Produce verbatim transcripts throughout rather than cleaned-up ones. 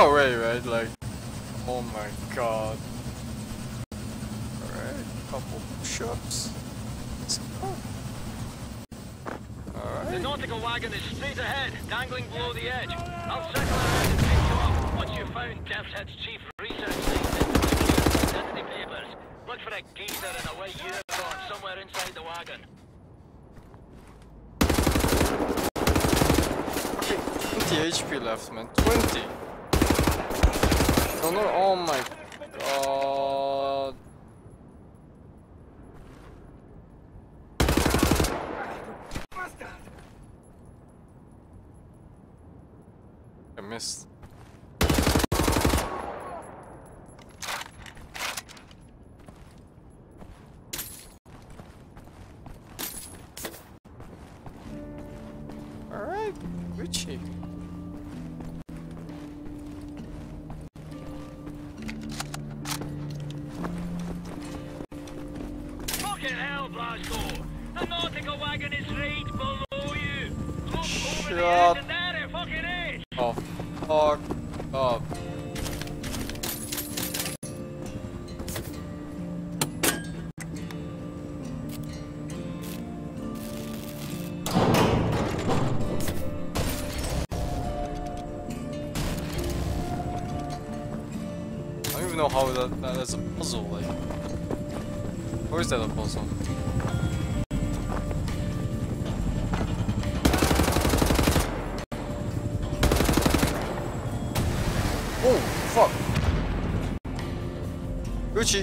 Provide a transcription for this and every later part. already, right? Like, oh my god. Alright, couple push-ups. Alright. The nautical wagon is straight ahead, dangling below the edge. I'll circle around and pick you up once you've found Deathhead's chief research site and the papers. Look for a geezer in a white uniform somewhere inside the wagon. twenty H P left, man. twenty! No, no, oh my god. I missed. Alright, Richie. Fucking hell, Blasko! The nautical wagon is right below you! Look over the edge and there it fucking is! Oh, fuck up. I don't even know how that, that is a puzzle, like. Or is that a puzzle? Oh, fuck! Gucci!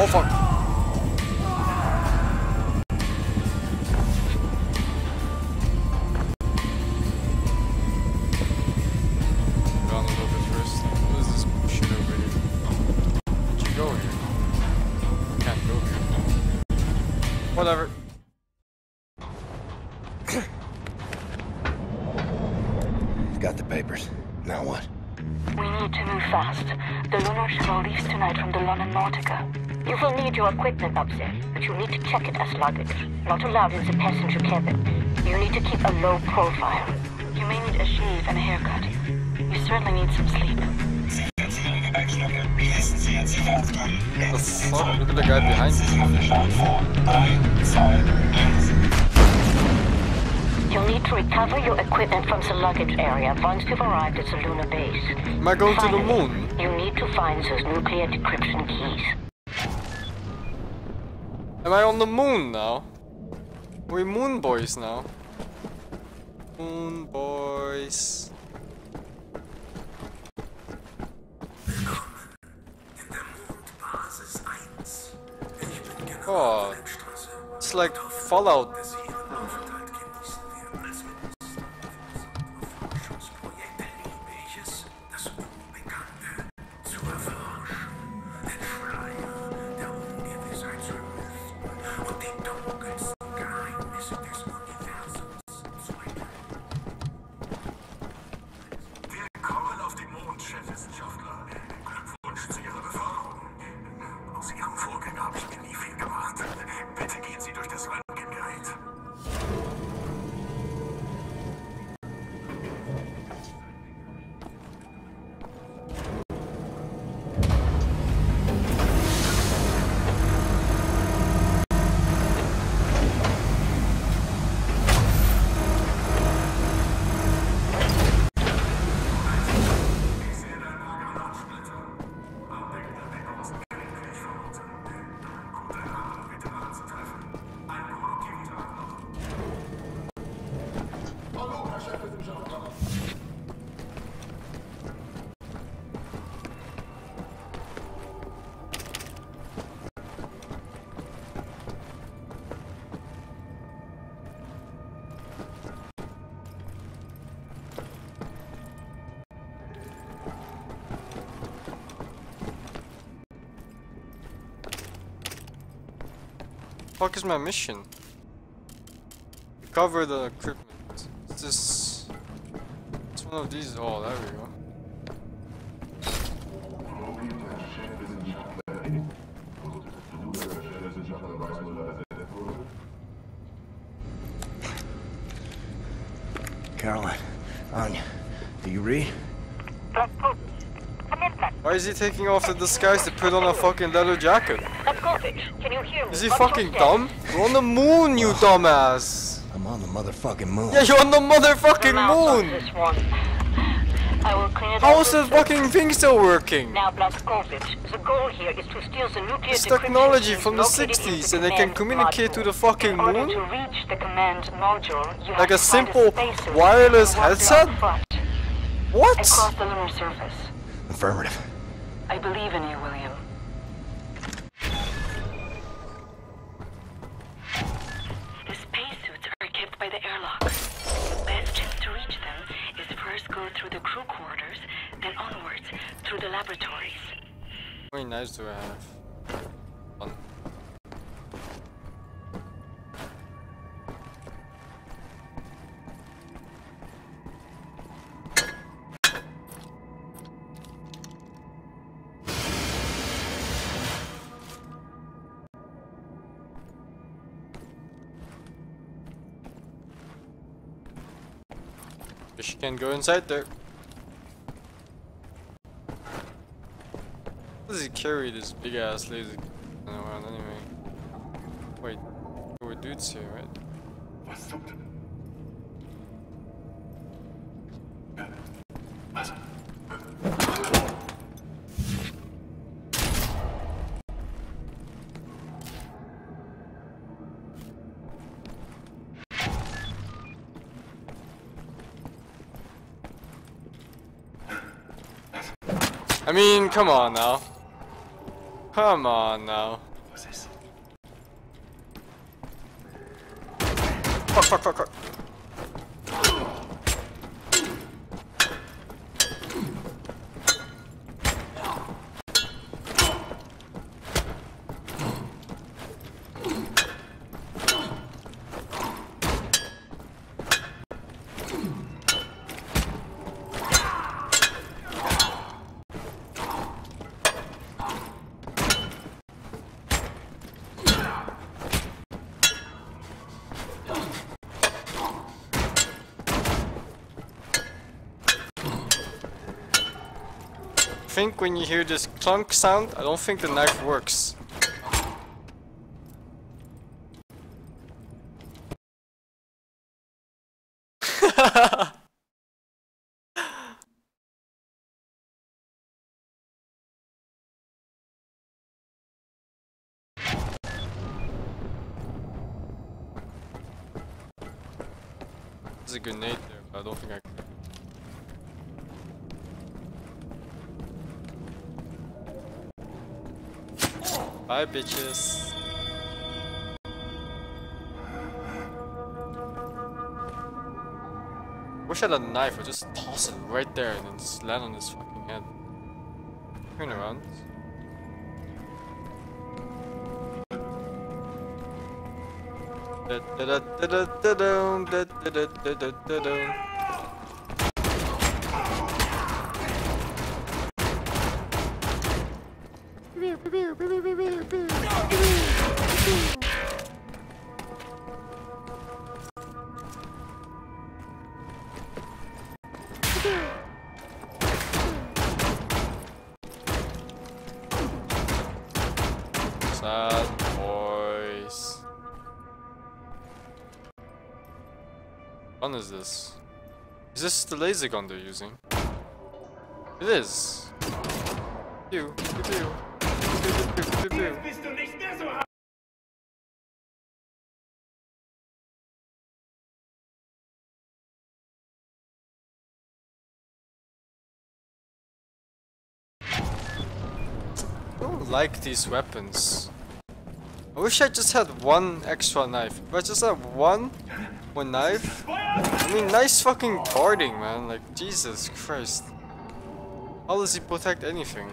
Oh fuck. Your equipment up there, but you need to check it as luggage. Not allowed in the passenger cabin. You need to keep a low profile. You may need a shave and a haircut. You certainly need some sleep. Oh, look at the guy behind you. You'll need to recover your equipment from the luggage area once you've arrived at the lunar base. Am I going Finally, to the moon? You need to find those nuclear decryption keys. Am I on the moon now? We're moon boys now. Moon boys. Oh, it's like Fallout. Aus Ihrem Vorgänger habe ich mir nie viel gemacht. Bitte gehen Sie durch das Röntgengerät. fuck is my mission? Recover the equipment. It's this. It's one of these. Oh, there we go. Caroline, Anya, do you read? Why is he taking off the disguise to put on a fucking leather jacket? Can you hear me? Is he fucking dumb? You're on the moon, you dumbass! I'm on the motherfucking moon. Yeah, you're on the motherfucking moon! How is the fucking thing still working? Now, Blaskovic, the goal here is to steal the nuclear it's technology from the sixties, and they can communicate to the fucking moon? Like a simple wireless headset? What? Across the lunar surface. Affirmative. I believe in you, William. The spacesuits are kept by the airlock. The best chance to reach them is first go through the crew quarters, then onwards through the laboratories. How many knives do I have? One. She can go inside there. How does he carry this big ass laser gun around anyway? Wait, there were dudes here, right? What's something? I mean, come on now. Come on now. What's this? Fuck, fuck, fuck, fuck. I think when you hear this clunk sound, I don't think the knife works. There's a grenade there, but I don't think I can. Bye, bitches. Wish I had a knife, I just toss it right there and then just land on his fucking head. Turn around. Da da da da da da da da da da da da. What is this? Is this the laser gun they're using? It is! You, you, you. I don't like these weapons. I wish I just had one extra knife. If I just had one more knife, I mean, nice fucking guarding, man. Like, Jesus Christ. How does he protect anything?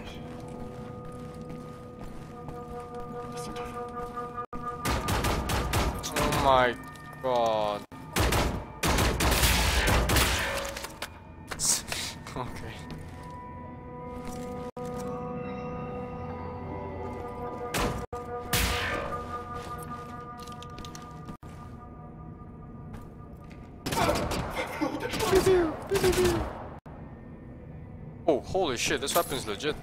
my god. Okay. Oh, holy shit, this weapon's legit.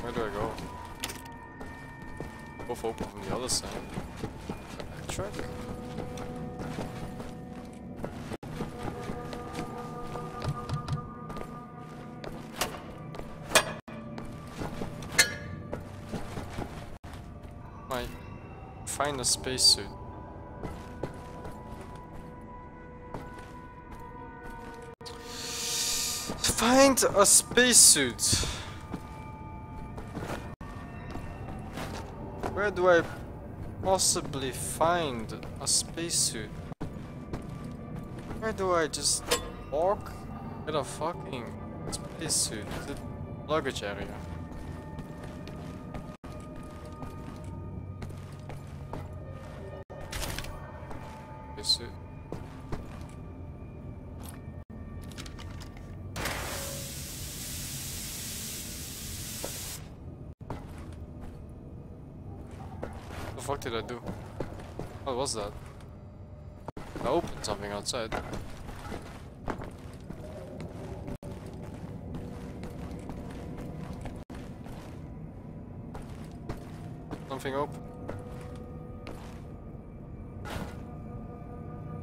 Where do I go? Both open from the other side. Backtrack? Might find a spacesuit. Find a spacesuit. Where do I possibly find a spacesuit? Where do I just walk with a fucking spacesuit? The luggage area. Spacesuit. What did I do? What was that? I opened something outside. Something open.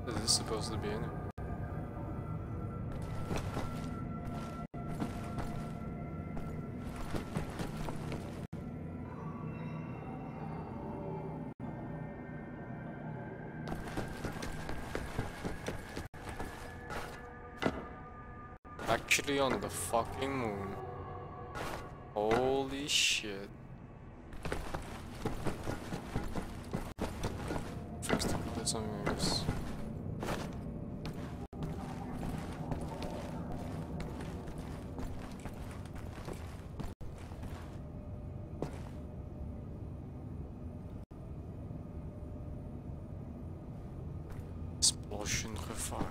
Is this supposed to be in it? Actually on the fucking moon. Holy shit. First time there's something else. Explosion gevaar.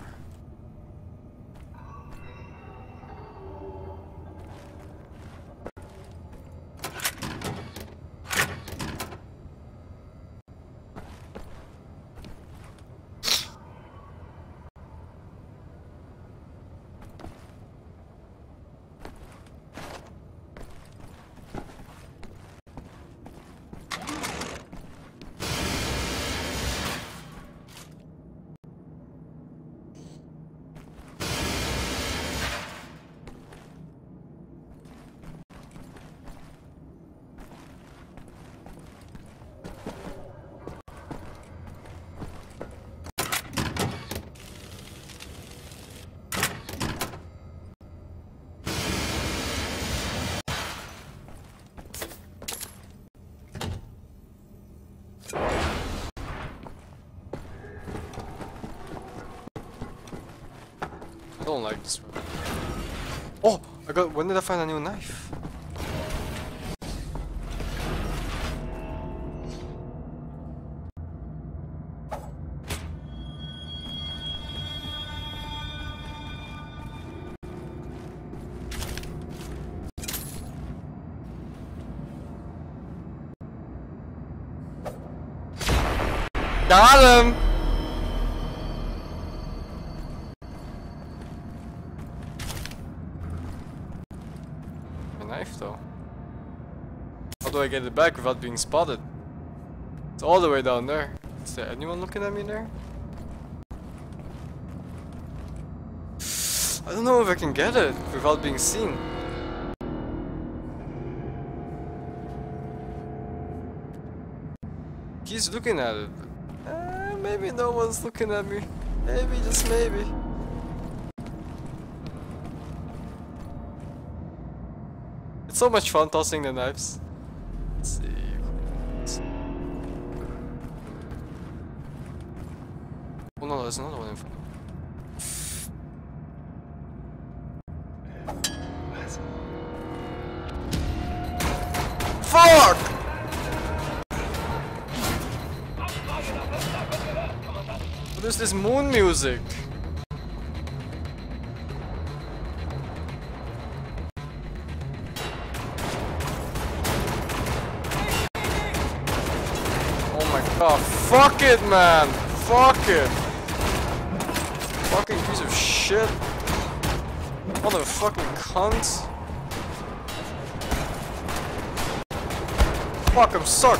I don't like this one. Oh! I got. When did I find a new knife? Got him! Knife though. How do I get it back without being spotted? It's all the way down there. Is there anyone looking at me there? I don't know if I can get it without being seen. He's looking at it. Eh, maybe no one's looking at me. Maybe, just maybe. So much fun tossing the knives. Let's see. Oh no, there's another one in front. Fuck! What is this moon music? Oh my god, fuck it, man! Fuck it! Fucking piece of shit! Motherfucking cunt! Fuck him, suck!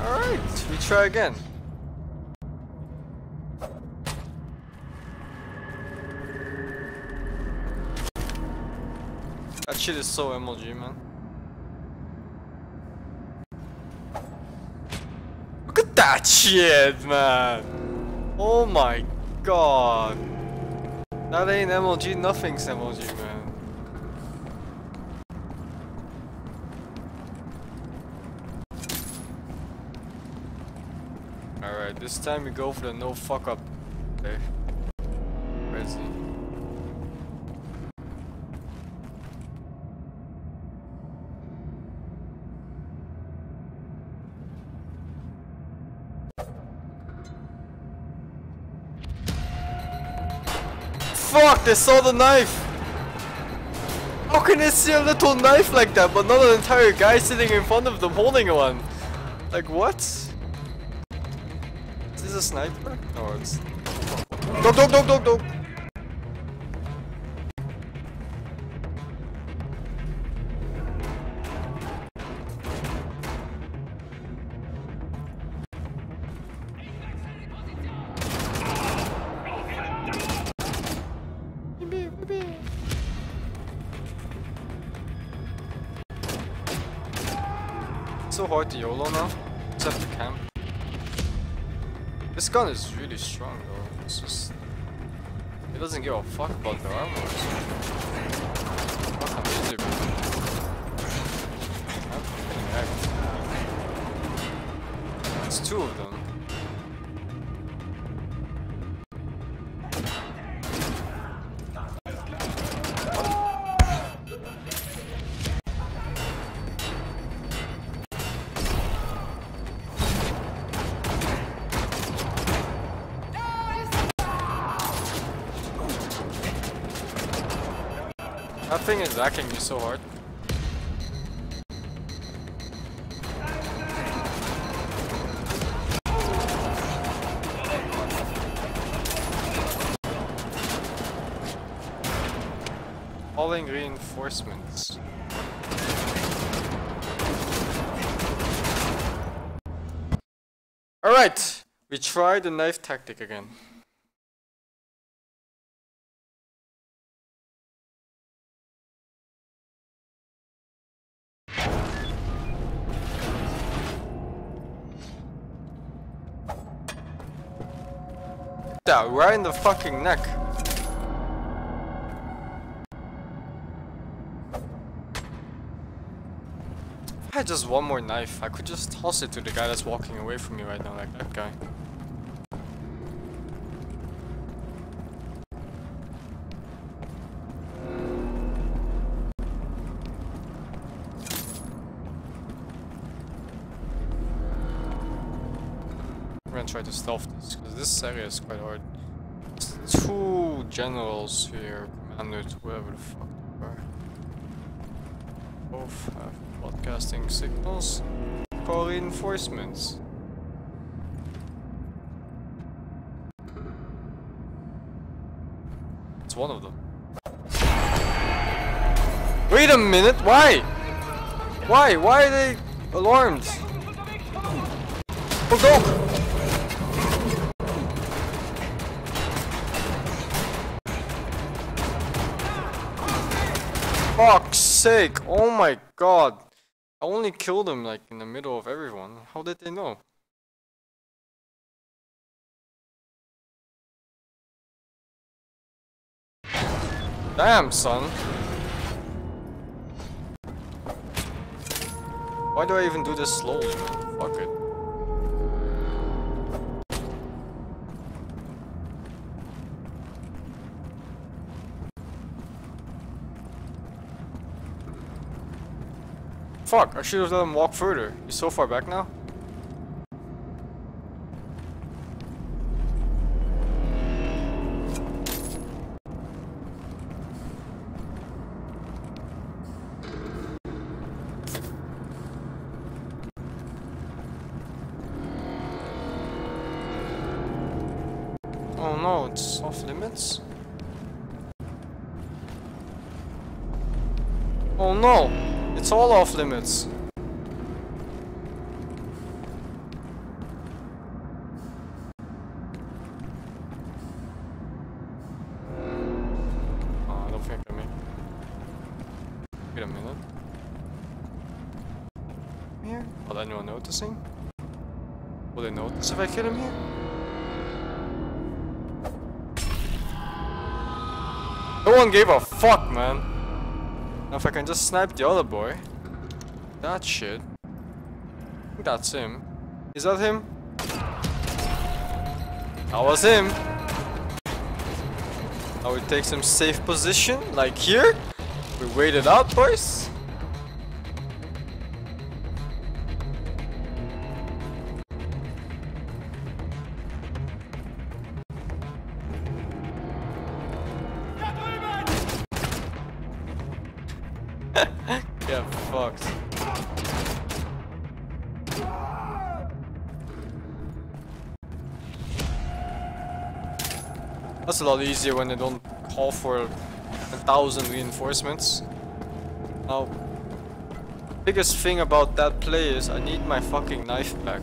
Alright, we try again. That shit is so M L G, man. Look at that shit, man! Oh my god. That ain't M L G, nothing's M L G, man. Alright, this time we go for the no fuck up. Okay. Where is he? Fuck, they saw the knife! How can they see a little knife like that, but not an entire guy sitting in front of them holding one? Like, what? Is this a sniper? No, it's... Dog, dog, dog, dog, dog! It's so hard to YOLO now, except the camp. This gun is really strong though, it's just... It doesn't give a fuck about the armor. Fuck, I'm easy, bro. I'm getting hacked. It's two of them. That thing is hacking me so hard. Calling reinforcements. Alright, we try the knife tactic again. That right in the fucking neck. If I had just one more knife, I could just toss it to the guy that's walking away from me right now, like that guy. Try to stealth this, because this area is quite hard. There's two generals here, commanders, whoever the fuck they are. Both have broadcasting signals. Call reinforcements. It's one of them. Wait a minute, why? Why? Why are they alarmed? Oh, go! Fuck's sake, oh my god. I only killed him like in the middle of everyone. How did they know? Damn, son. Why do I even do this slowly? Fuck it. Fuck, I should have let him walk further. He's so far back now. Oh no, it's off limits. Oh no, it's all off limits. Will they notice if I kill him here? No one gave a fuck, man. Now if I can just snipe the other boy. That shit. I think that's him. Is that him? That was him. Now we take some safe position, like here. We wait it out, boys. That's a lot easier when they don't call for a thousand reinforcements. Now, the biggest thing about that play is I need my fucking knife back.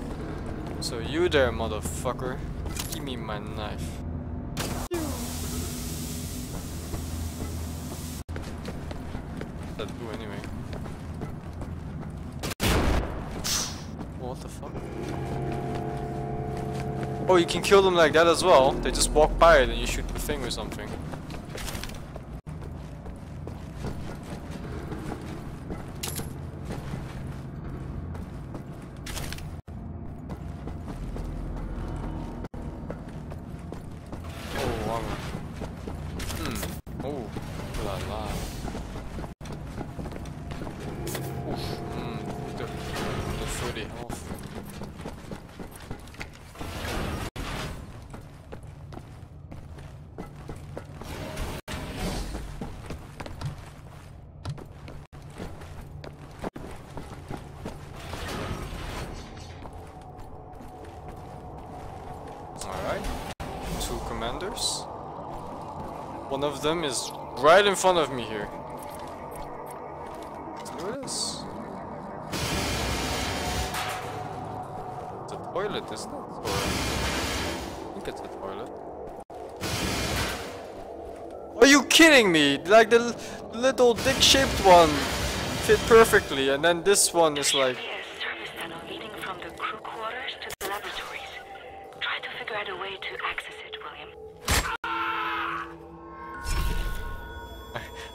So you there, motherfucker, give me my knife. That blue anyway. What the fuck? Oh, you can kill them like that as well. They just walk by it and you shoot the thing or something. Oh, wow. Hmm. Oh, la la. Oof. Hmm. The, the thirty health. One of them is right in front of me here. Let's do this. It's a toilet, isn't it? Or I think it's a toilet. Are you kidding me? Like the little dick-shaped one fit perfectly, and then this one is like.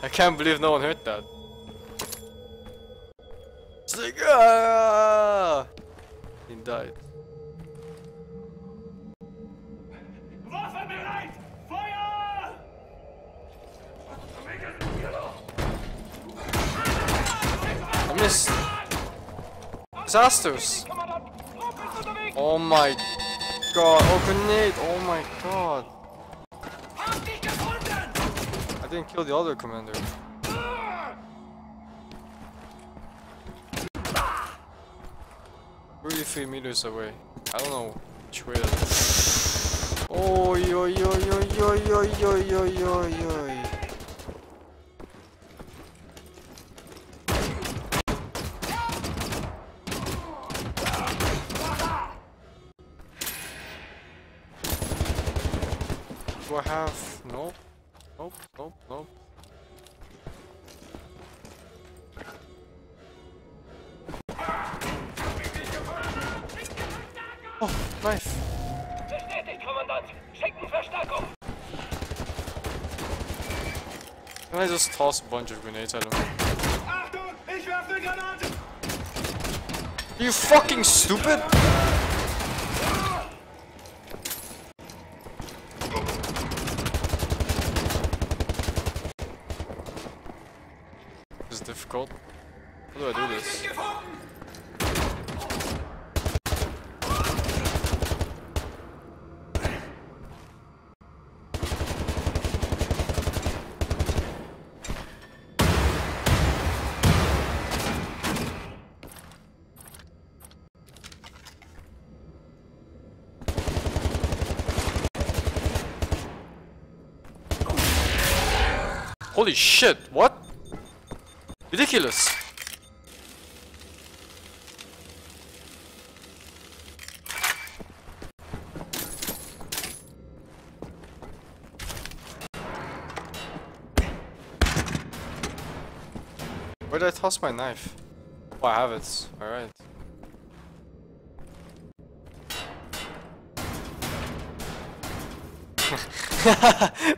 I can't believe no one heard that. It's like, ah! He died. I missed. Disasters! Oh my god, oh grenade, oh my god. I didn't kill the other commander. thirty-three meters away. I don't know which way that is. Oh, yo, yo, yo, yo, yo, yo, yo, yo, yo. Do I have. Nope. Nope, nope, nope. Oh, knife. Can I just toss a bunch of grenades at him? You fucking stupid! This is difficult. How do I do this? Holy shit, what? Ridiculous! Where did I toss my knife? Oh, I have it. Alright.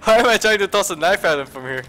Why am I trying to toss a knife at him from here?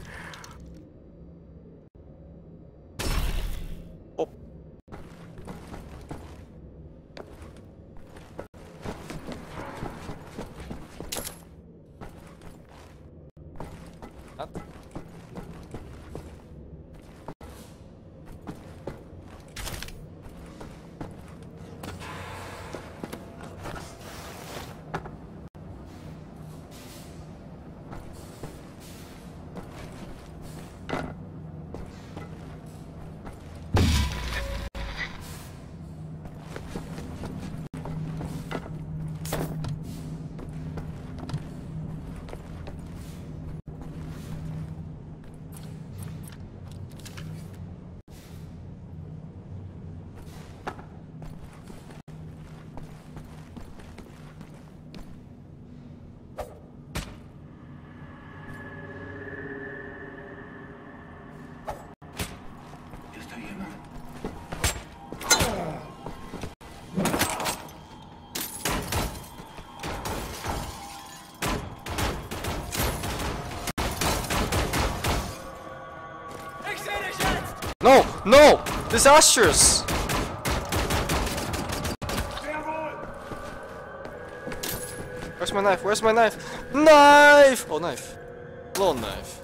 No! No! Disastrous! Where's my knife? Where's my knife? Knife! Oh, knife. Long knife.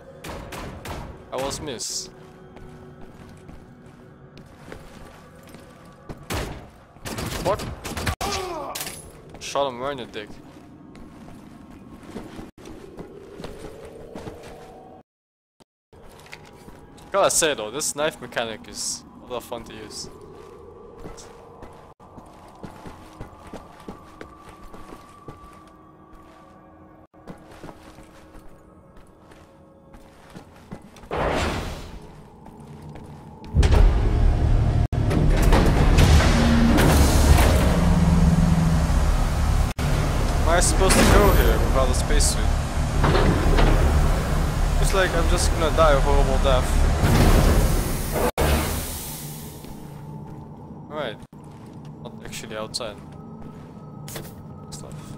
I was missed. What? Shot him right in the dick. Gotta say though, this knife mechanic is a lot of fun to use. Am I supposed to go here without a spacesuit? Looks like I'm just gonna die a horrible death. Outside stuff.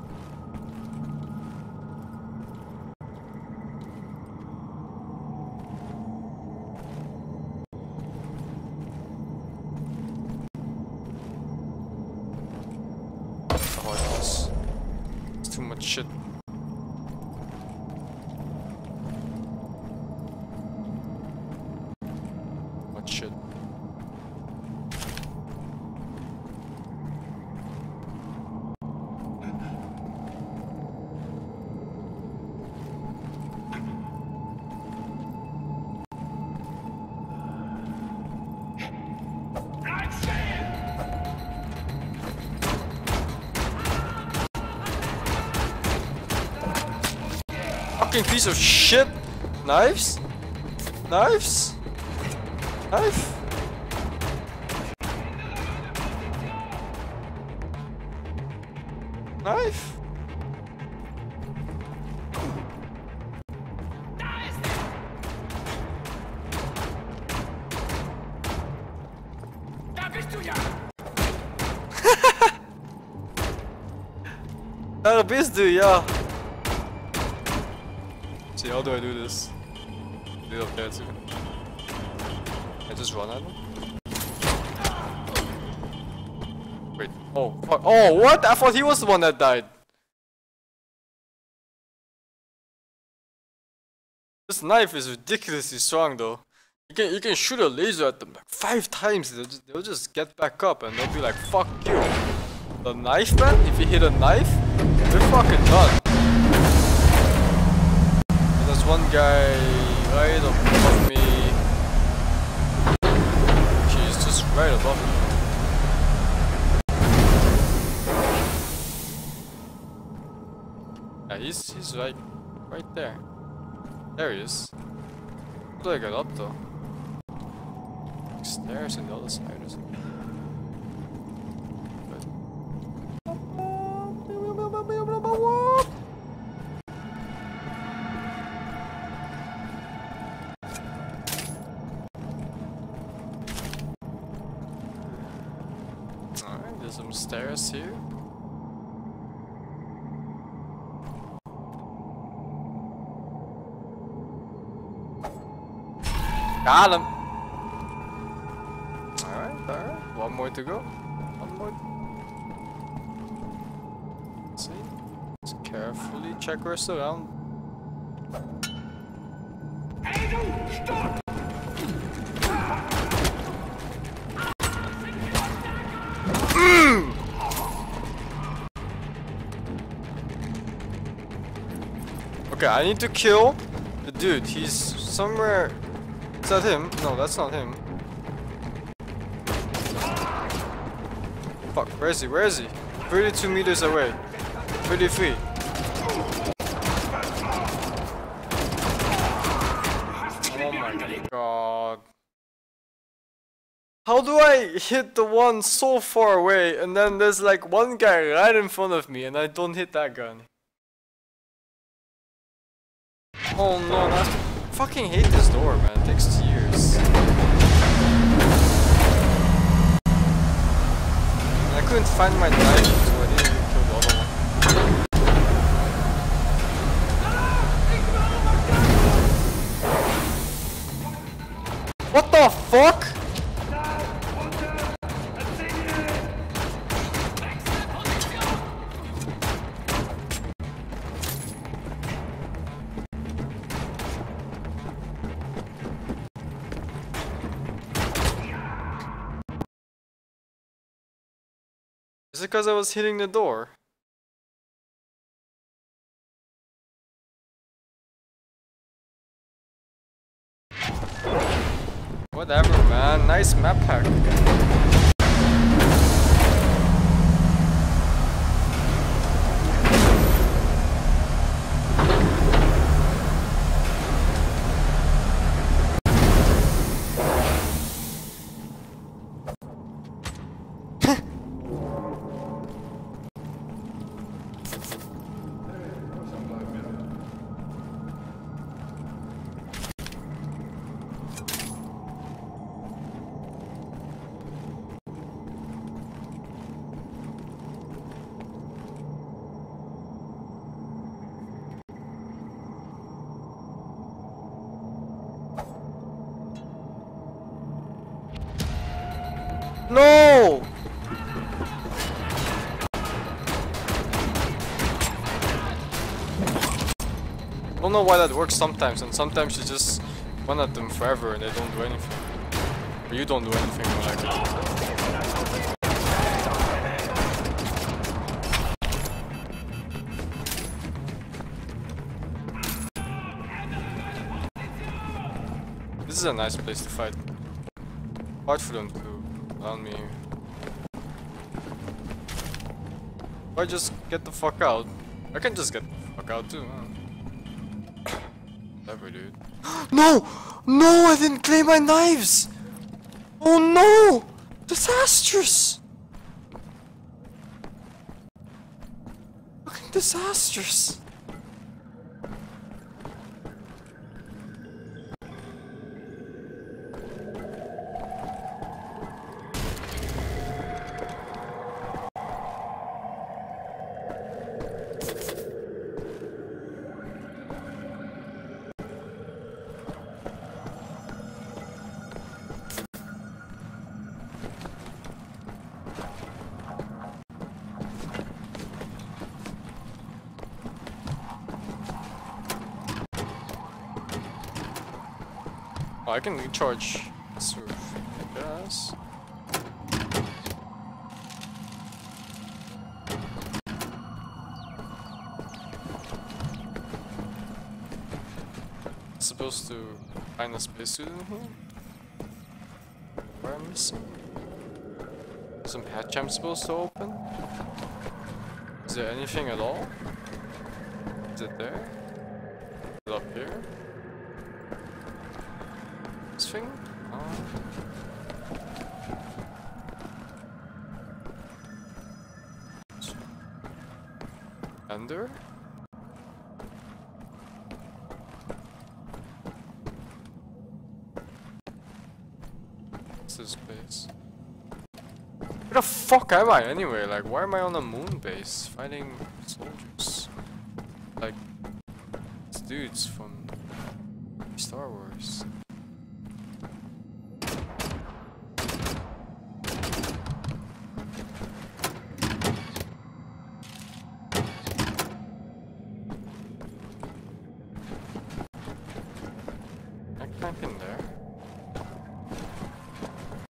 Oh, it's, it's too much shit. What shit? Piece of shit! Knives? Knives? Knife? Knife? Da bist du ja! See, how do I do this? They don't care too. I just run at them? Wait. Oh, fuck. Oh, what? I thought he was the one that died. This knife is ridiculously strong, though. You can, you can shoot a laser at them like five times. They'll just, they'll just get back up and they'll be like, fuck you. The knife, man? If you hit a knife, you're fucking done. And there's one guy right above me. She's just right above me. Yeah, he's, he's right, right there. There he is. How do I get up though? Like stairs on the other side or something. Some stairs here. Got him. All right, all right. One more to go. One more. Let's see. Let's carefully check our surround. Hey, don't stop. Okay, I need to kill the dude. He's somewhere. Is that him? No, that's not him. Fuck, where is he? Where is he? thirty-two meters away. thirty-three. Oh my god. How do I hit the one so far away and then there's like one guy right in front of me and I don't hit that guy? Oh no, I fucking hate this door, man. It takes years. And I couldn't find my knife, so I didn't even kill the other one. What the fuck? Is it because I was hitting the door? Whatever, man. Nice map hack. No! I don't know why that works sometimes, and sometimes you just run at them forever and they don't do anything. Or you don't do anything more like that. This is a nice place to fight. Hard for them to on me. If I just get the fuck out, I can just get the fuck out too, man. Whatever, dude. No! No, I didn't claim my knives! Oh no! Disastrous! Fucking disastrous! I can recharge soon, I guess. It's supposed to find a space suit in here. What am I missing? Some hatch I'm supposed to open? Is there anything at all? Is it there? Is it up here? This thing? Oh. Under? What's this base? Where the fuck am I anyway? Like, why am I on a moon base fighting soldiers? Like, it's dudes from Star Wars. I climb in there.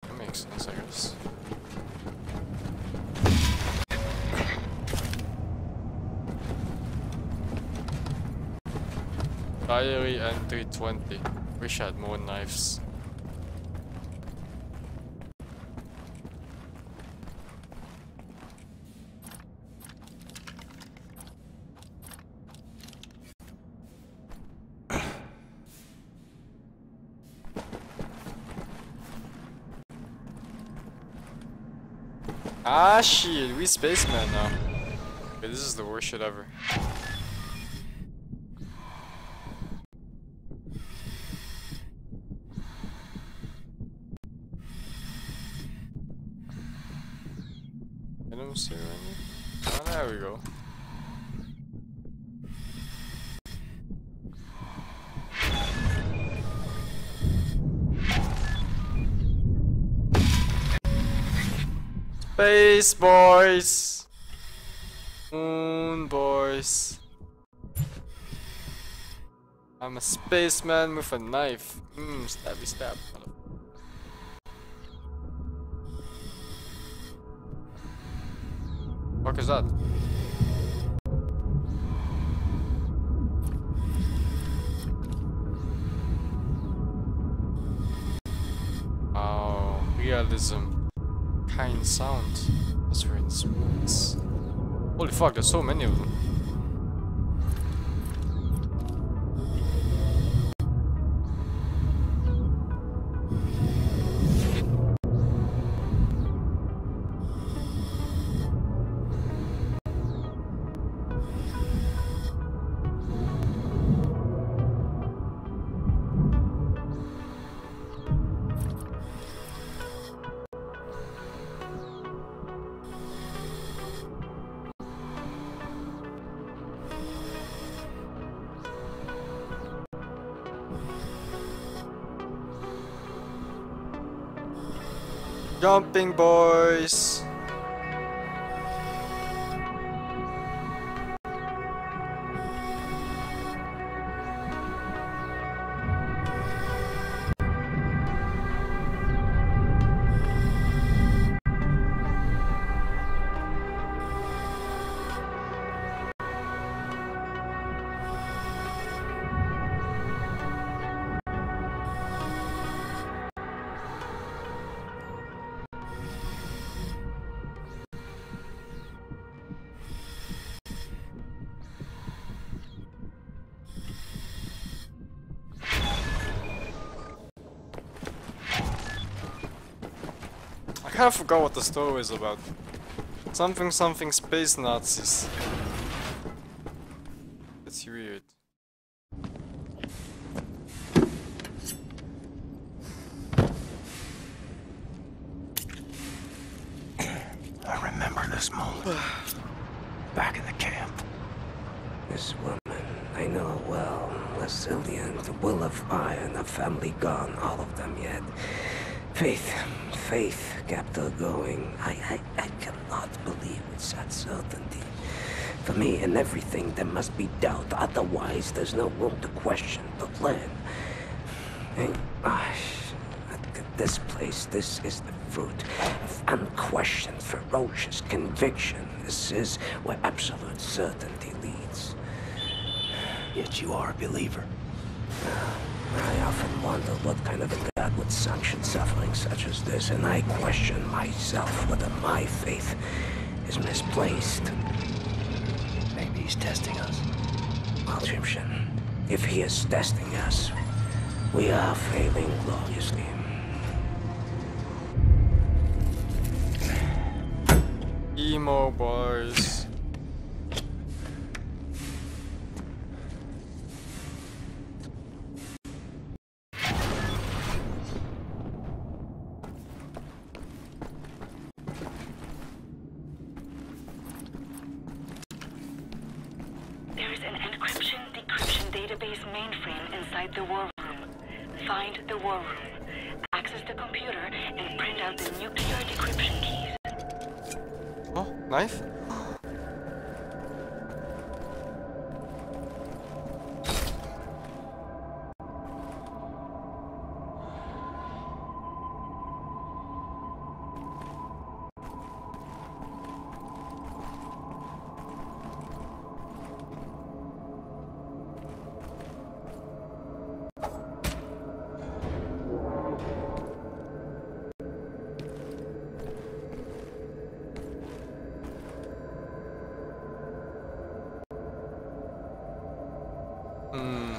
That makes sense, I guess. Diary entry twenty. Wish I had more knives. Ah shit, we spacemen now. Okay, this is the worst shit ever. Oh, there we go. Space boys, moon boys. I'm a spaceman with a knife. Mmm, stabby stab. What is that? Oh, realism. Kind sound. That's very nice. Holy fuck, there's so many of them. Jumping boys. I forgot what the story is about. Something something space Nazis. That's weird. I remember this moment. Back in the camp. This woman, I know well. Resilient, the will of iron, a family gone, all of them yet. Faith. Faith kept her going. I, I, I cannot believe with such certainty. For me, in everything, there must be doubt. Otherwise, there's no room to question the plan. Hey. Ah, look at this place. This is the fruit of unquestioned, ferocious conviction. This is where absolute certainty leads. Yet you are a believer. I often wonder what kind of a God would sanction suffering such as this, and I question myself whether my faith is misplaced. Maybe he's testing us. Well, Jimshen, if he is testing us, we are failing gloriously. Emo boys.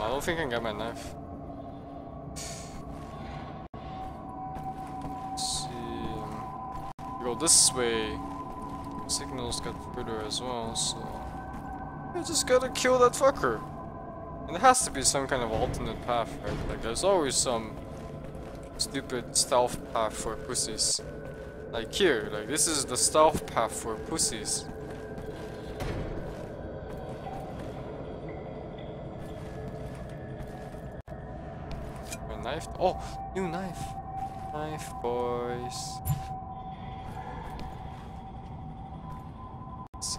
I think I got my knife. Let's see. We go this way. Signals got further as well, so. I just gotta kill that fucker. And there has to be some kind of alternate path, right? Like, there's always some stupid stealth path for pussies. Like here, like, this is the stealth path for pussies. Oh, new knife. Knife, boys. It's,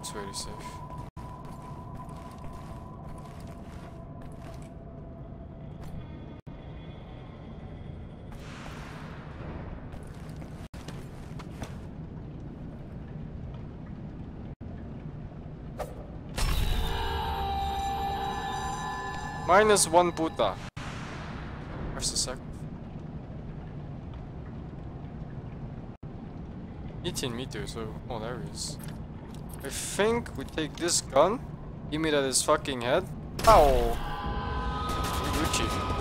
it's really safe. Minus one puta. Where's the sack? eighteen meters, so oh, there it is. I think we take this gun, aim it at his fucking head. Ow! Gucci.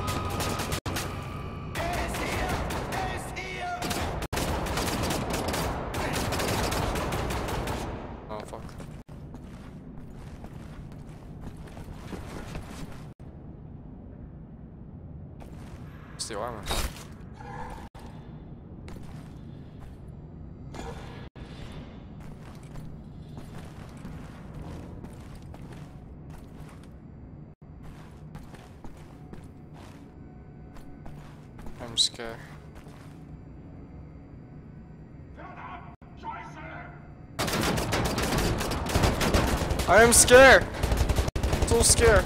I'm scared. I am scared. So scared.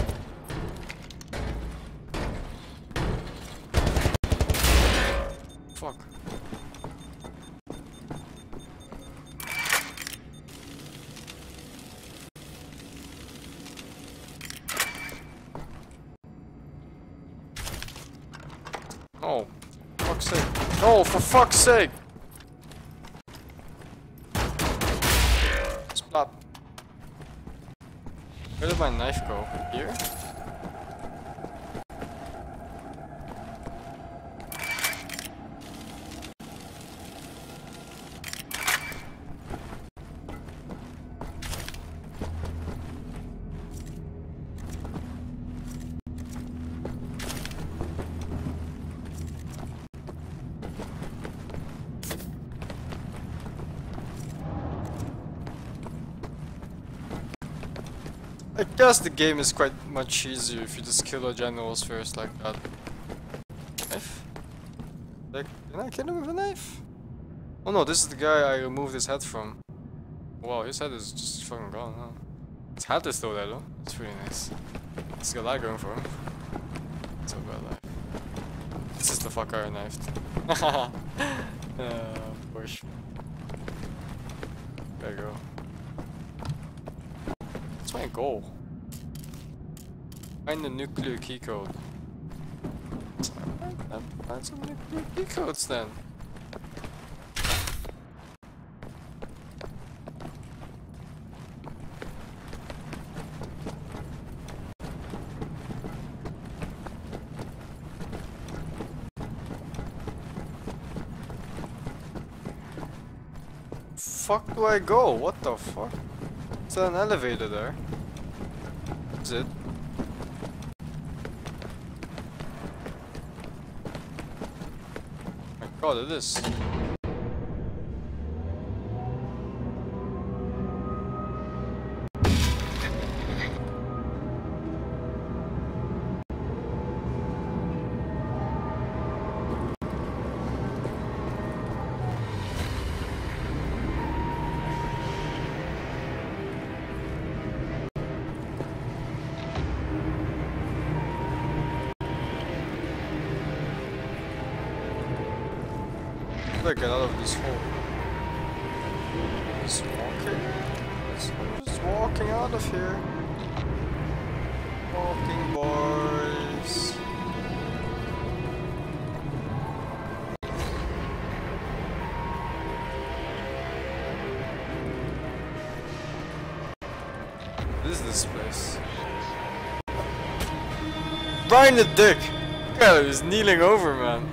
Fuck. Oh. Fuck's sake. Oh, for fuck's sake! Stop. Where did my knife go? Here? I guess the game is quite much easier if you just kill the generals first like that. Knife? Like, can I kill him with a knife? Oh no, this is the guy I removed his head from. Wow, his head is just fucking gone, huh? His hat is still there though. It's pretty nice. He's got that going for him. It's a good life. This is the fucker I knifed. Haha. uh, push. There you go. That's my goal. Find the nuclear key code. Find some nuclear key codes then. Fuck do I go? What the fuck? Is that an elevator there? Is it? My god, it is. Get out of this hole. Just walking. Just walking out of here. Walking, boys. What is this place? Brian the dick. God, he's kneeling over, man.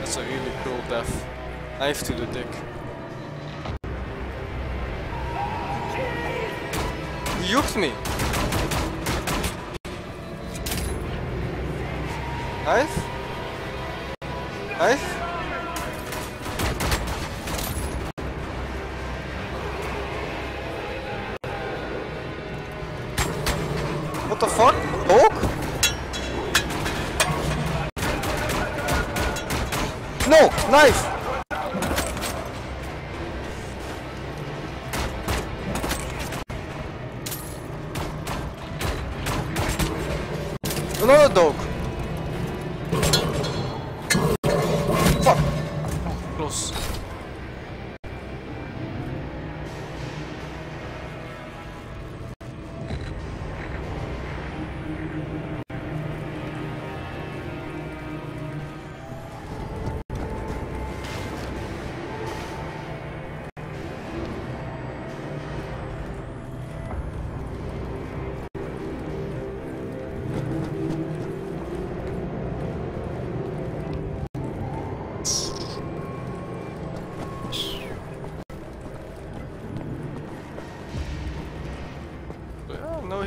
That's a really cool death. Knife to the dick. You yuked me! Knife? Knife? What the fuck? Dog? No! Knife! Another dog! Fuck! Close.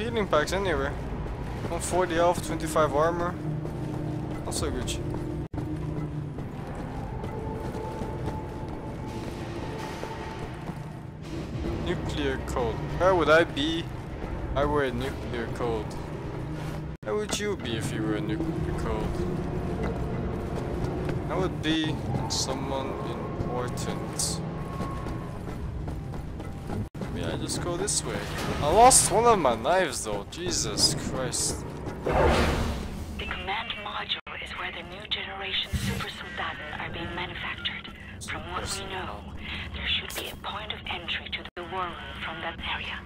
Healing packs anywhere. one forty health, twenty-five armor. Not so good. Nuclear code. Where would I be? I were a nuclear code. Where would you be if you were a nuclear code? I would be someone important. I just go this way. I lost one of my knives though, Jesus Christ. The command module is where the new generation Super Soldaten are being manufactured. From what we know, there should be a point of entry to the war room from that area.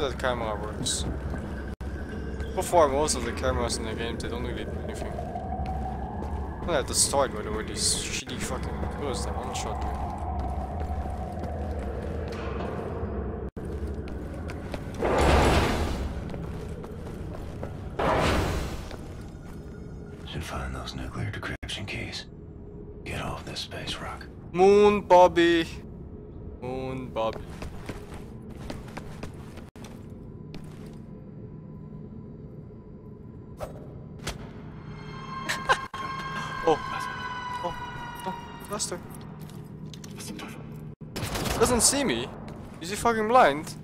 That camera works. Before most of the cameras in the game, they don't really do anything. Well, at the start, where there were these shitty fucking clothes that one shot me. Should find those nuclear decryption keys. Get off this space rock. Moon Bobby. Moon Bobby. Doesn't see me? Is he fucking blind?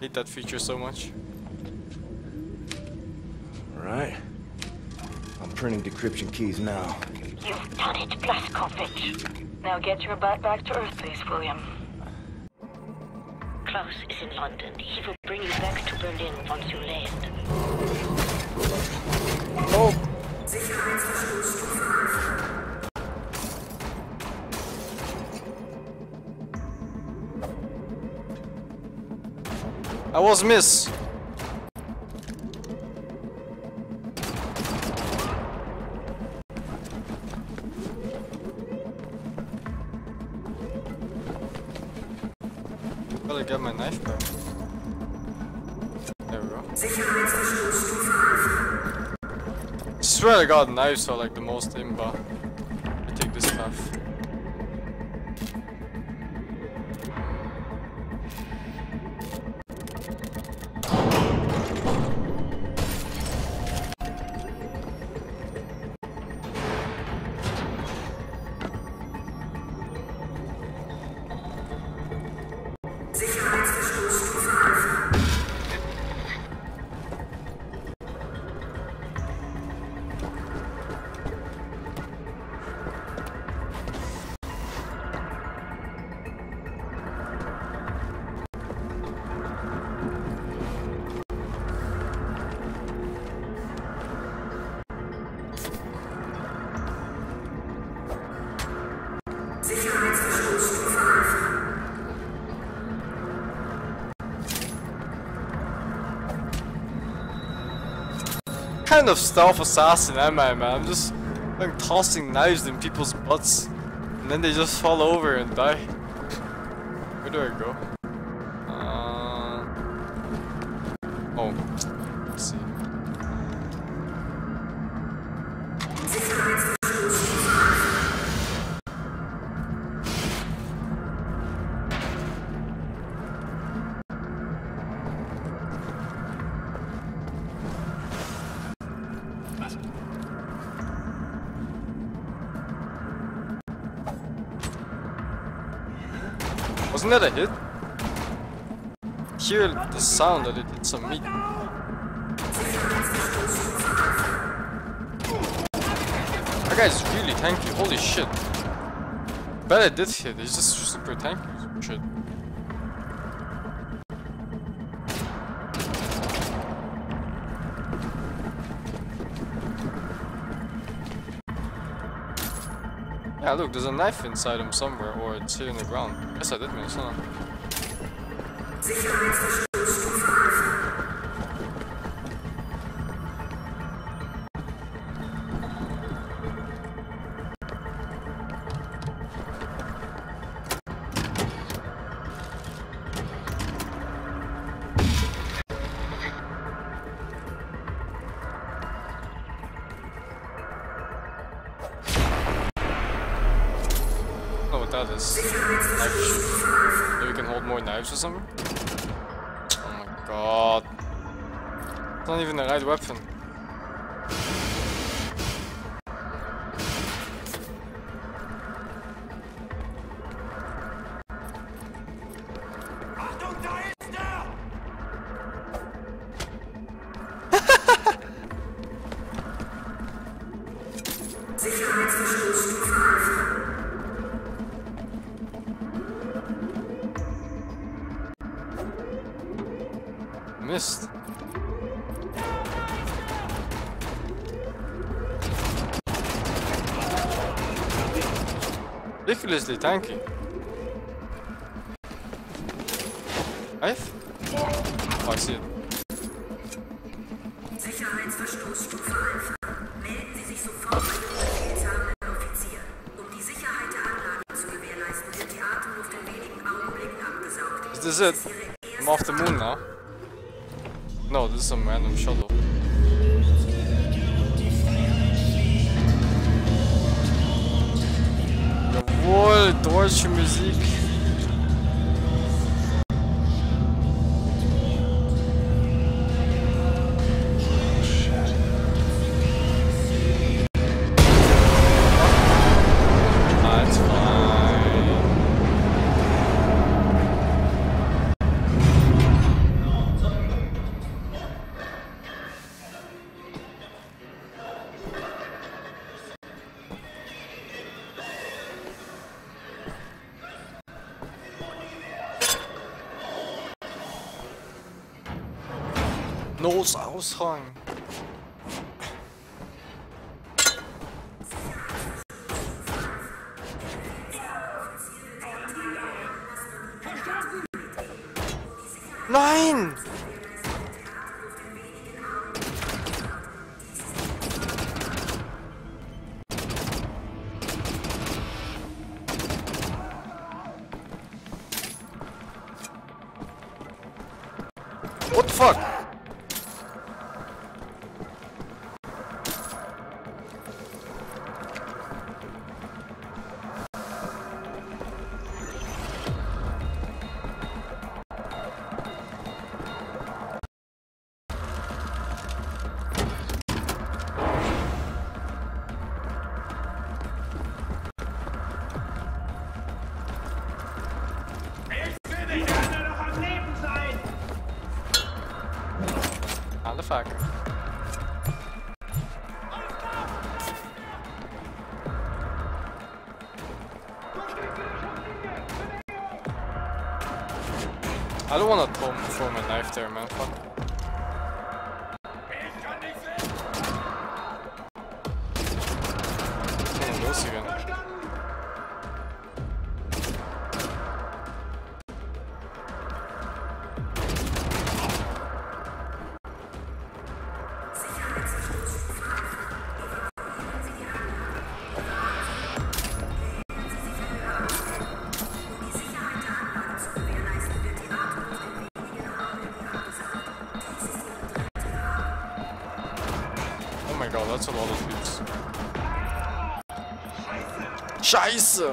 Hate that feature so much. Alright. I'm printing decryption keys now. You've done it, Blaskovic. Now get your butt back to Earth, please, William. Klaus is in London. He will bring you back to Berlin once you land. Oh! I was miss. Well, I got my knife back. There we go. I swear to God, knives are like the most imba. I take this stuff. What kind of stealth assassin am I, man? I'm just I'm tossing knives in people's butts and then they just fall over and die. Where do I go? Uh, oh, let's see. Wasn't that a hit? Hear the sound that it hit some meat. That guy's really tanky, holy shit. Bet I did hit, he's just super tanky. Shit. Yeah, look, there's a knife inside him somewhere, or it's here in the ground. Yes, I did miss, huh? That is knife. Maybe we can hold more knives or something? Oh my god. It's not even the right weapon. Missed. Ridiculously tanky. Knife? Oh, I see it. Sicherheitsverstoß Stufe eins. Melden Sie sich sofort bei dem befehlshabenden Offizier. Um die Sicherheit der Anlage zu gewährleisten, wird die Atemluft in wenigen Augenblicken abgesaugt. This is it. I'm off the moon now. No, this is some random shuttle. Jawohl, deutsche Musik. los ausräumen. Nein! What the fuck? Fuck. I don't want to throw, throw my knife there, man. Fuck. Scheiße!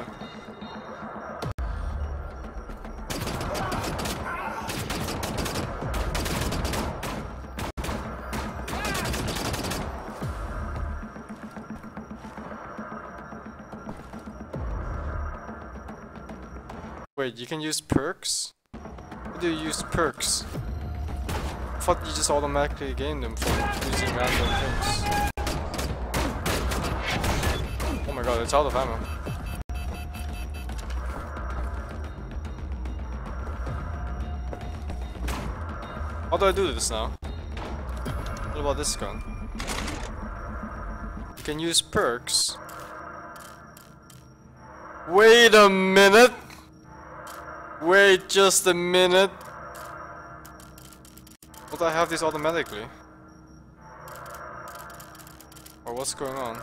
Wait, you can use perks? What do you use perks? I thought you just automatically gain them from using random things. Oh my god, it's out of ammo. How do I do this now? What about this gun? You can use perks. Wait a minute! Wait just a minute! But I have these automatically. Or what's going on?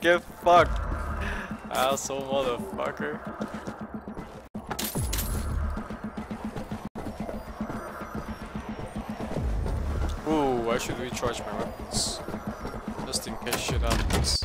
Get fucked, asshole motherfucker. Ooh, why should we recharge my weapons? Just in case shit happens.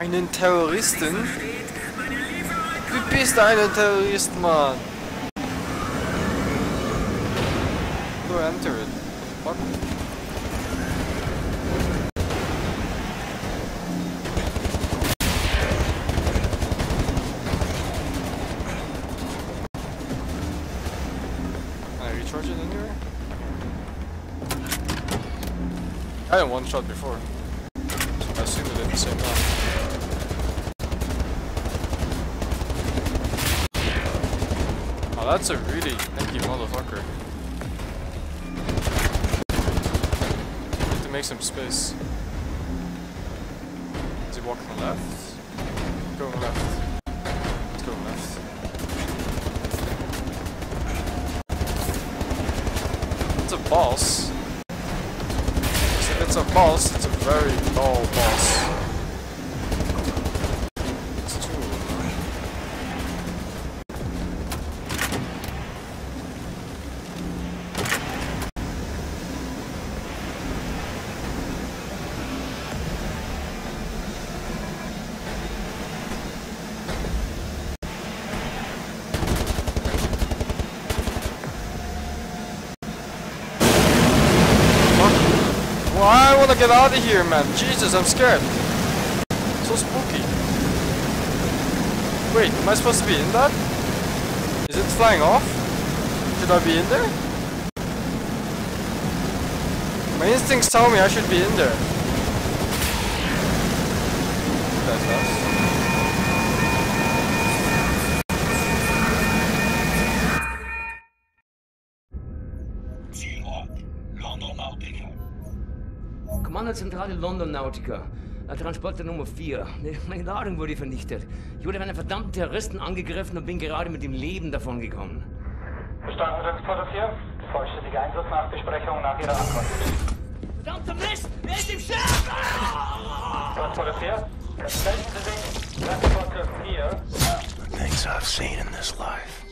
Einen Terroristen? Du bist ein Terrorist, Mann! Go enter it. What the fuck? I had one shot before, so I assume they did the same time. Oh, that's a really nifty motherfucker. Need to make some space. Is he walking left? Going left. It's going left. It's a boss. It's a boss, it's a very low boss. It's two. I want to get out of here, man. Jesus, I'm scared. So spooky. Wait, am I supposed to be in that? Is it flying off? Should I be in there? My instincts tell me I should be in there. That's nice. Kommandozentrale London, Nautica. Transporter Nummer vier. Meine Ladung wurde vernichtet. Ich wurde von einem verdammten Terroristen angegriffen und bin gerade mit dem Leben davon gekommen. Verstanden, Transporter vier. Vollständige Einsatznachbesprechung nach Ihrer Ankunft. Verdammter Mist! Er ist im Scherz! Transporter vier. Verstellen Sie sich. Transporter vier. Things I've seen in this life.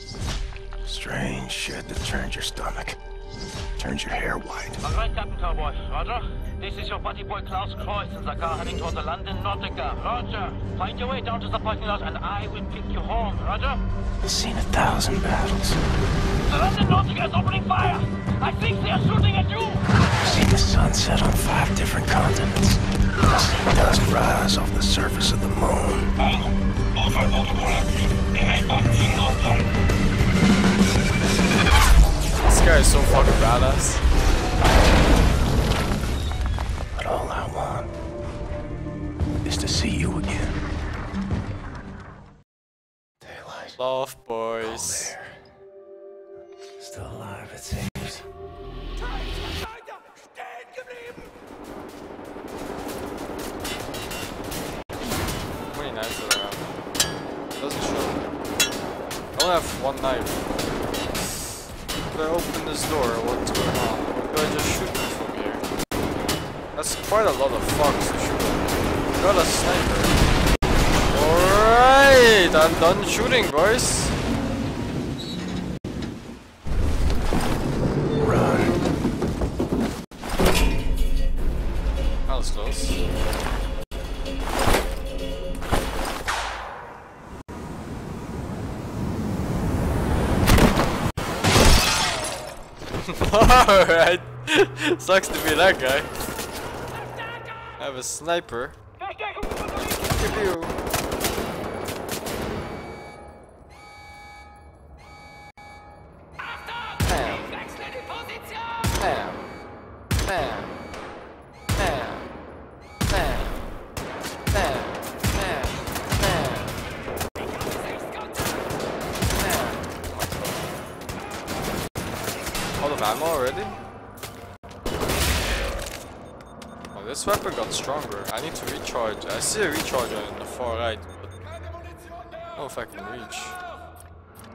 Strange shit that turns your stomach. Turns your hair white. All right, Captain Cowboy. Roger. This is your buddy boy Klaus Kreuz in the car heading toward the London Nautica. Roger. Find your way down to the parking lot and I will pick you home. Roger. I've seen a thousand battles. The London Nautica is opening fire. I think they are shooting at you. I've seen the sun set on five different continents. I've seen dust rise off the surface of the moon. Over, over, this guy is so fucking badass. All I want is to see you again. Daylight. Love, boys. Still alive, it seems. How many knives are there? Doesn't show. I only have one knife. If I open this door, what's going on? Or do I just shoot them from here? That's quite a lot of fucks to shoot. Got a sniper. Alright, I'm done shooting, boys. Run. That was close. Alright. Sucks to be that guy. I have a sniper. Bam. Bam. Bam. Bam. Bam. Bam. All of ammo already? This weapon got stronger. I need to recharge. I see a recharge on the far right, but I don't know if I can reach. How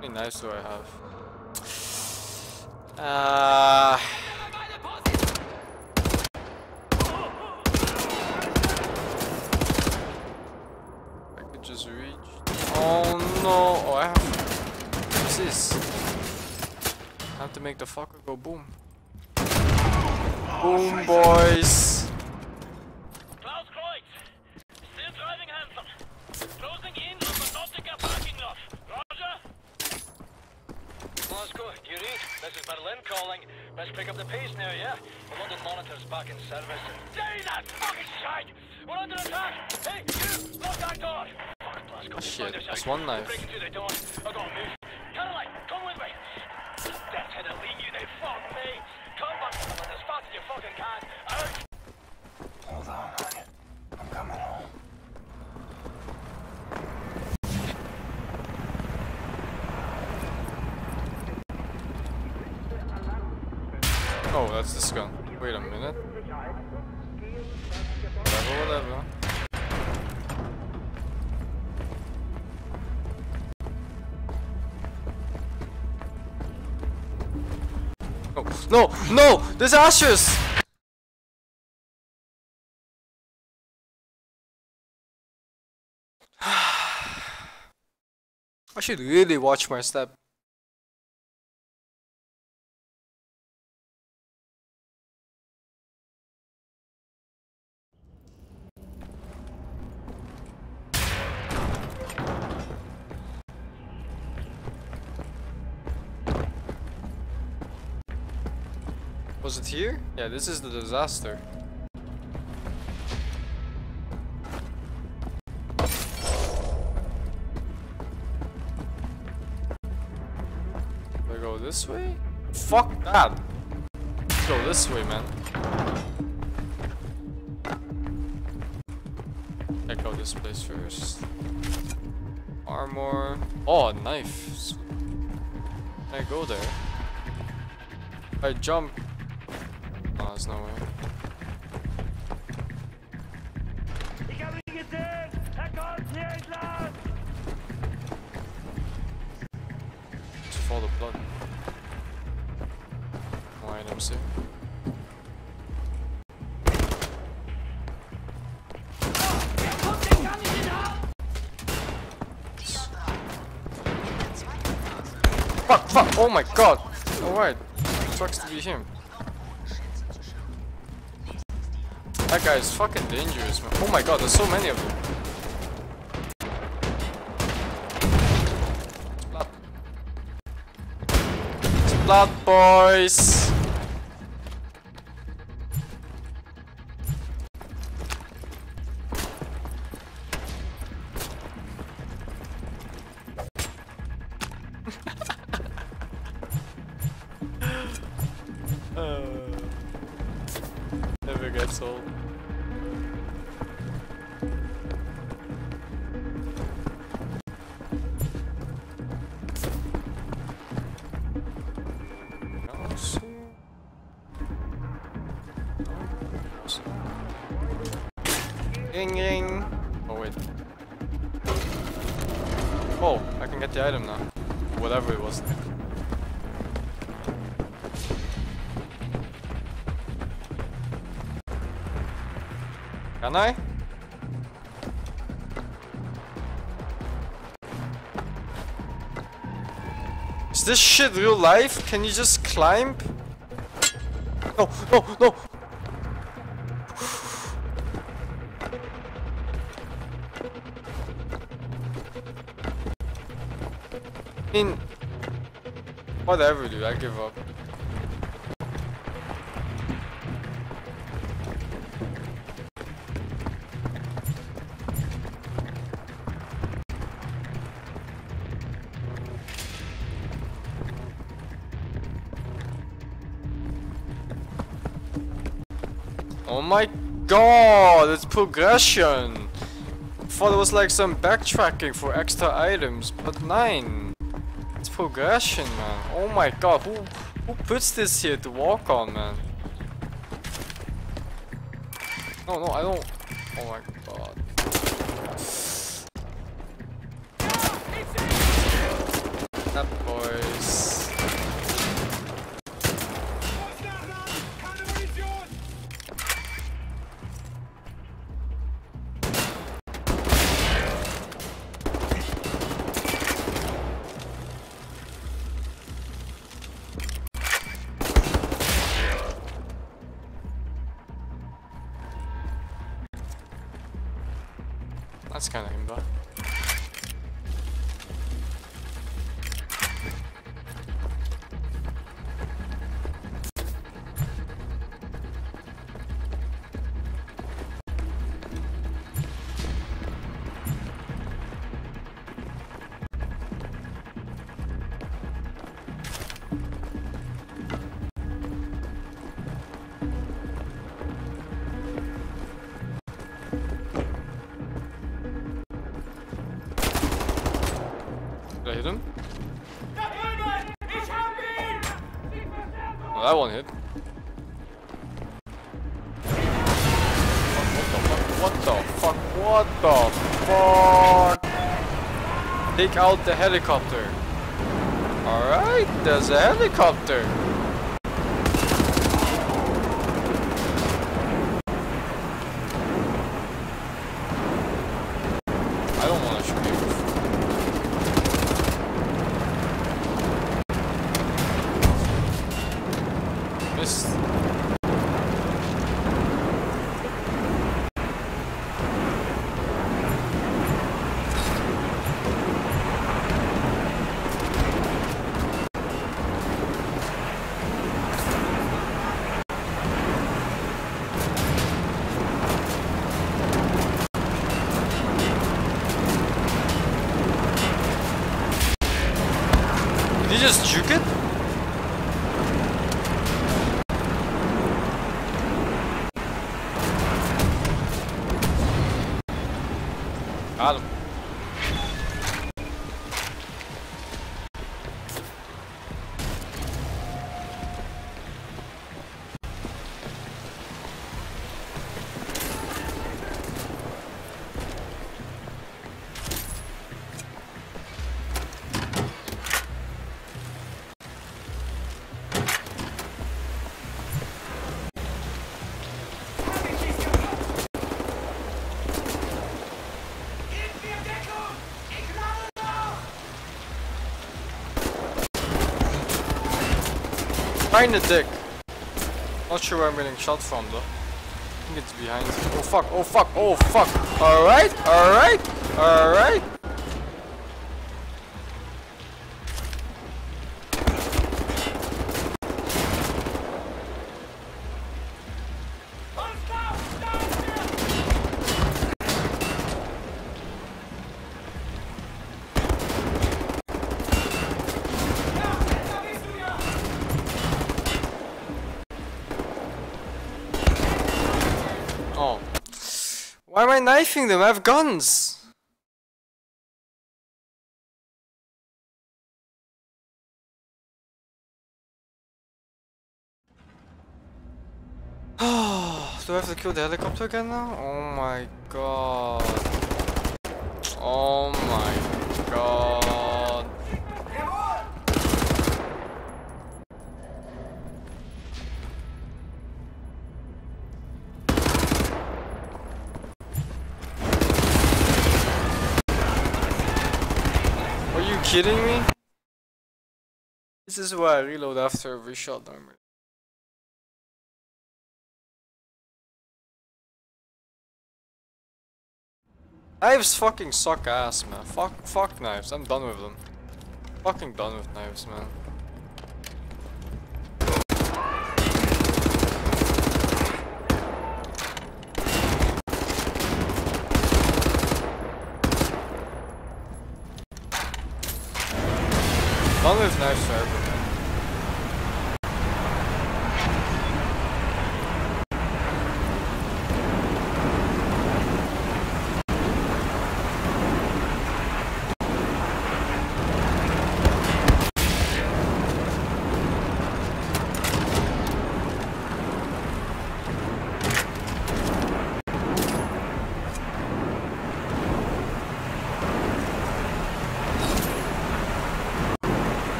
many knives do I have? Uh, I could just reach. Oh no! Oh, I have. What's this? I have to make the fucker go boom. Boom, boys. Let's pick up the pace now, yeah? The London Monitor's back in service. Stay that fucking shite! We're under attack! Hey, you! Lock that door! Fuck, Blaskovic. Shit, that's one knife. Breaking through the door. I gotta move. Caroline, come with me! Deathhead will leave you, they fuck me! Come back to them as fast as you fucking can! Out! Hold on, Anya. I'm coming home. Oh, that's this gun. Wait a minute. Whatever, whatever. Oh, no, no! There's ashes! I should really watch my step. Was it here? Yeah, this is the disaster. this way? Fuck that! Let's go this way, man. Check out this place first. Armor. Oh, a knife. Can I go there? If I jump. Oh, there's no way. Fuck, fuck, oh my god! Alright, sucks to be him. That guy is fucking dangerous, man. Oh my god, there's so many of them. Splat. Splat, boys! Ring, ring. Oh wait. Oh, I can get the item now. Whatever it was. Can I? Is this shit real life? Can you just climb? No, no, no. I mean, whatever, dude, I give up. Oh my god, it's progression! I thought it was like some backtracking for extra items, but nine. Progression, man. Oh my god, who who puts this here to walk on, man? No, no, I don't. Oh my god. That boys. That's kind of him, though. Hit him. Well, that one hit. What the fuck? What the fuck? What the fuck? Take out the helicopter. Alright, there's a helicopter. Did you just juke it? Hallo. Behind the deck. Not sure where I'm getting shots from though. I think it's behind. Oh fuck, oh fuck, oh fuck. Alright, alright, alright. Why am I knifing them? I have guns! Do I have to kill the helicopter again now? Oh my god. Oh my god. Kidding me? This is why I reload after every shot normally. Knives fucking suck ass, man. Fuck, fuck knives. I'm done with them. Fucking done with knives, man. Done with knives forever, man.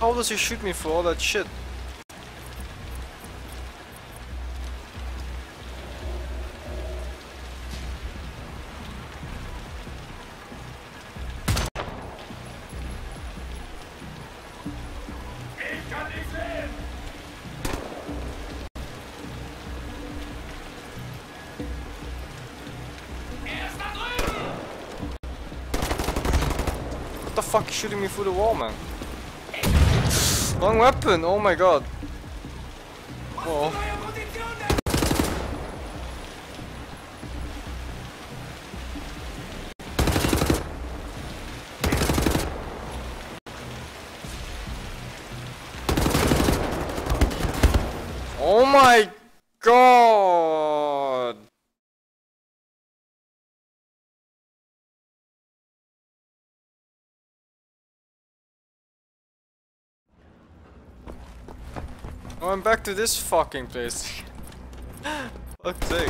How does he shoot me for all that shit? What the fuck is shooting me through the wall, man? Wrong weapon, oh my god. Oh. Oh my god. Oh, I'm back to this fucking place. Fuck's sake.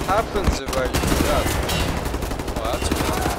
What happens if I use that? Oh, that's what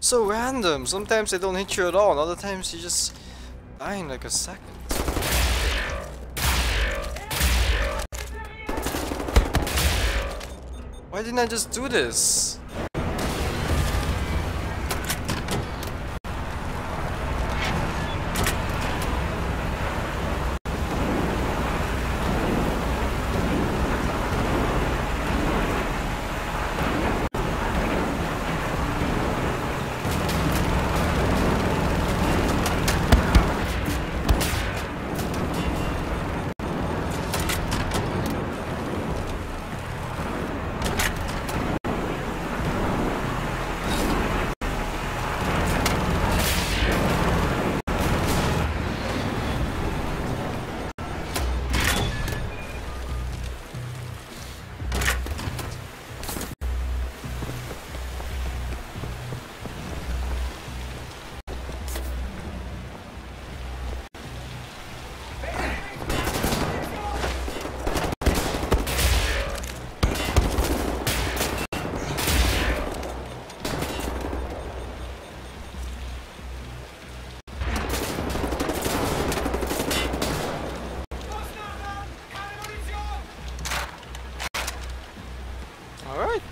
so random. Sometimes they don't hit you at all, and other times you just die in like a second. Why didn't I just do this?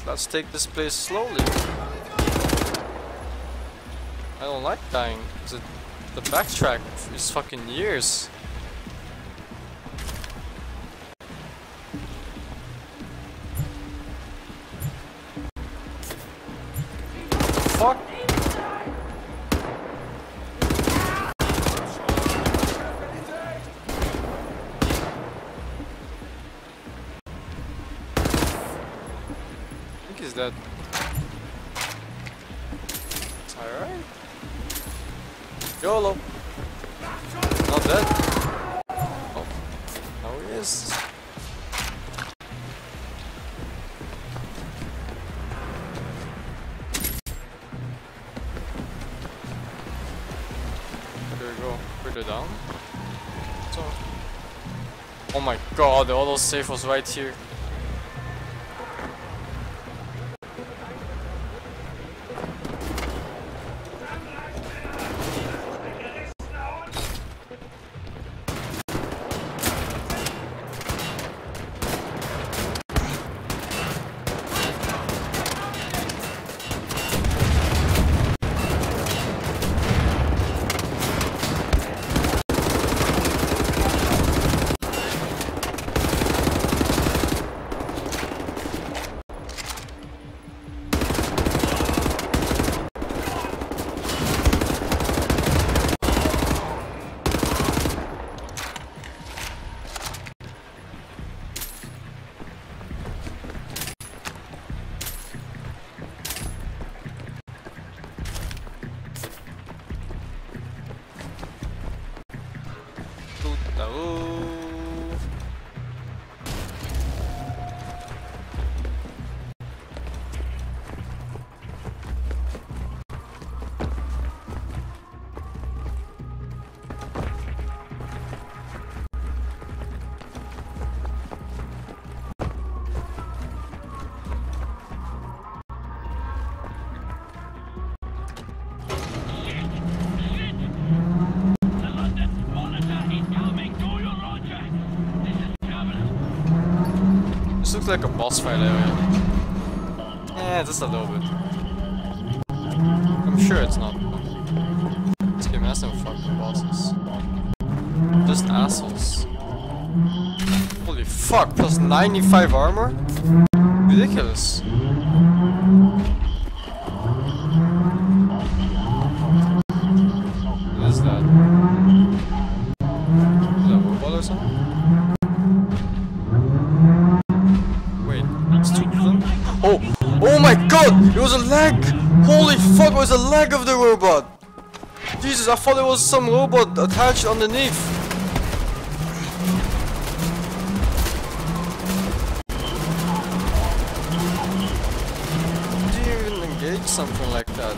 Let's take this place slowly. I don't like dying. The, the backtrack is fucking years. Fuck. That it's alright. YOLO. Not dead. Oh, now he is. There we go. Further down. So. Oh my god, the auto safe was right here. Like a boss fight area. Eh, just a little bit. I'm sure it's not. This game has no fucking bosses. Just assholes. Holy fuck, plus ninety-five armor? Ridiculous. What is that? Is that a robot or something? Oh, oh my god, it was a lag! Holy fuck, it was a lag of the robot! Jesus, I thought it was some robot attached underneath. How do you even engage something like that?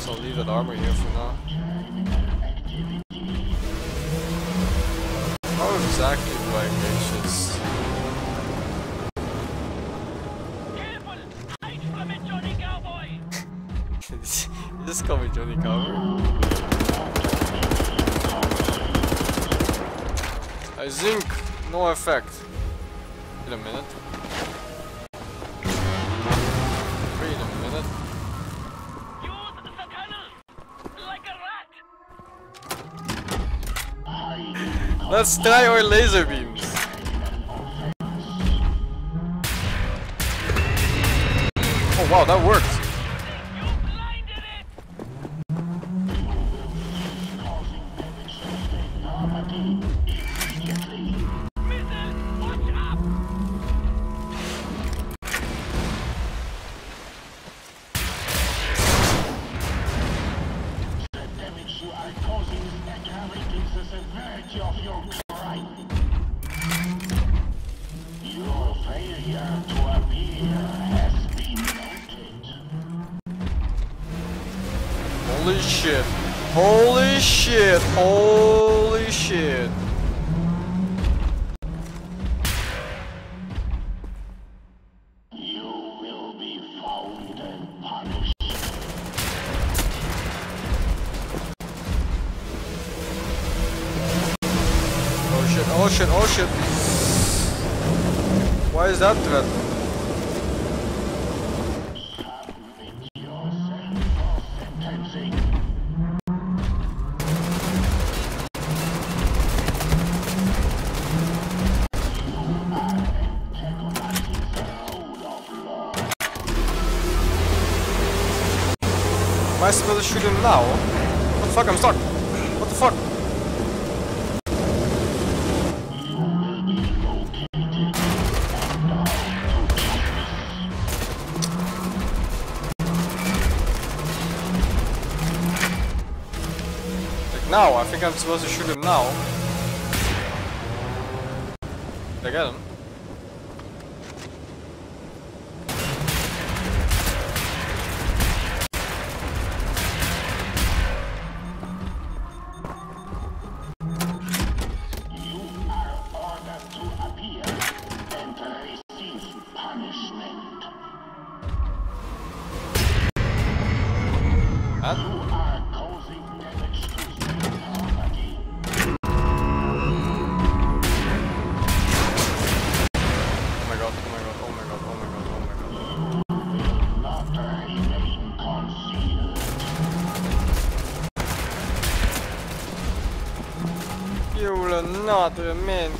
So I'll leave that armor here for now. know exactly why it's just... Careful! Just call me Johnny Cowboy. I think no effect. Wait a minute. Wait a minute. Let's try our laser beams. Oh wow, that worked. Holy shit, holy shit, holy shit. You will be found and punished. Oh shit, oh shit, oh shit. Why is that threat? Am I supposed to shoot him now? What the fuck, I'm stuck! What the fuck? Like now, I think I'm supposed to shoot him now. Did I get him? Not remain